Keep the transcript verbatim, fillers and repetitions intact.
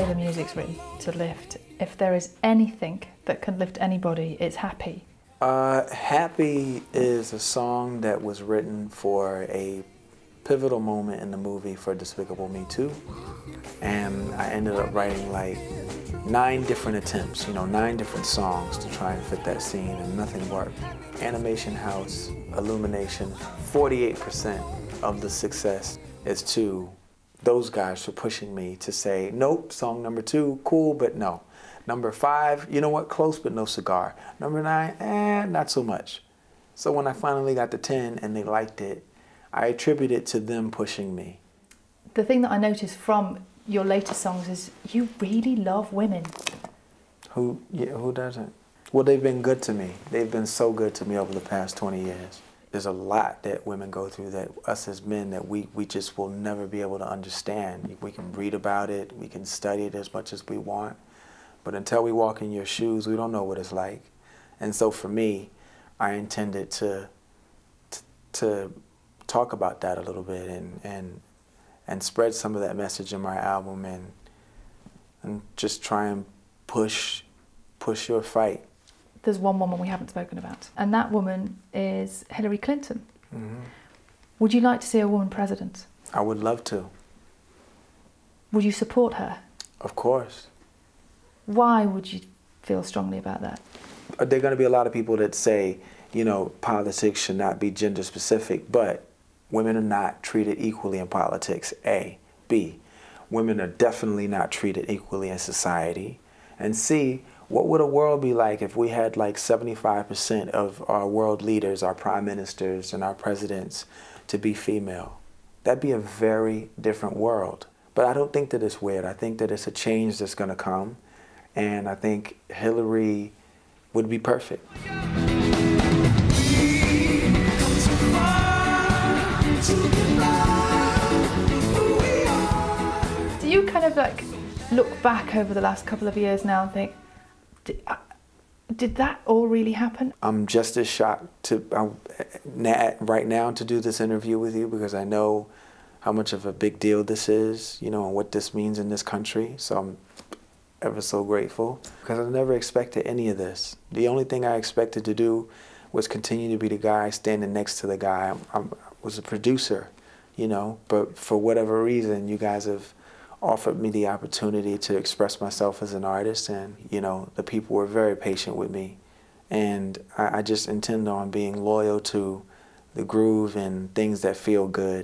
day the music's written to lift. If there is anything that can lift anybody, it's Happy. Uh, Happy is a song that was written for a pivotal moment in the movie for Despicable Me two. And I ended up writing like nine different attempts, you know, nine different songs to try and fit that scene, and nothing worked. Animation House, Illumination, forty-eight percent of the success is to those guys for pushing me to say, nope, song number two, cool, but no. Number five, you know what, close, but no cigar. Number nine, eh, not so much. So when I finally got to ten and they liked it, I attribute it to them pushing me. The thing that I noticed from your later songs is you really love women. Who, yeah, who doesn't? Well, they've been good to me. They've been so good to me over the past twenty years. There's a lot that women go through that us as men that we, we just will never be able to understand. We can read about it, we can study it as much as we want, but until we walk in your shoes, we don't know what it's like. And so for me, I intended to, to, to talk about that a little bit and, and, and spread some of that message in my album, and, and just try and push, push your fight. There's one woman we haven't spoken about, and that woman is Hillary Clinton. Mm-hmm. Would you like to see a woman president? I would love to. Would you support her? Of course. Why would you feel strongly about that? Are there going to be a lot of people that say, you know, politics should not be gender specific, but women are not treated equally in politics, A. B, women are definitely not treated equally in society. And C, what would a world be like if we had like seventy-five percent of our world leaders, our prime ministers and our presidents to be female? That'd be a very different world. But I don't think that it's weird. I think that it's a change that's going to come. And I think Hillary would be perfect. Do you kind of like look back over the last couple of years now and think, did, I, did that all really happen? I'm just as shocked to I, right now to do this interview with you, because I know how much of a big deal this is, you know, and what this means in this country. So I'm ever so grateful, because I never expected any of this. The only thing I expected to do was continue to be the guy standing next to the guy. I was a producer, you know, but for whatever reason, you guys have offered me the opportunity to express myself as an artist, and, you know, the people were very patient with me. And I, I just intend on being loyal to the groove and things that feel good.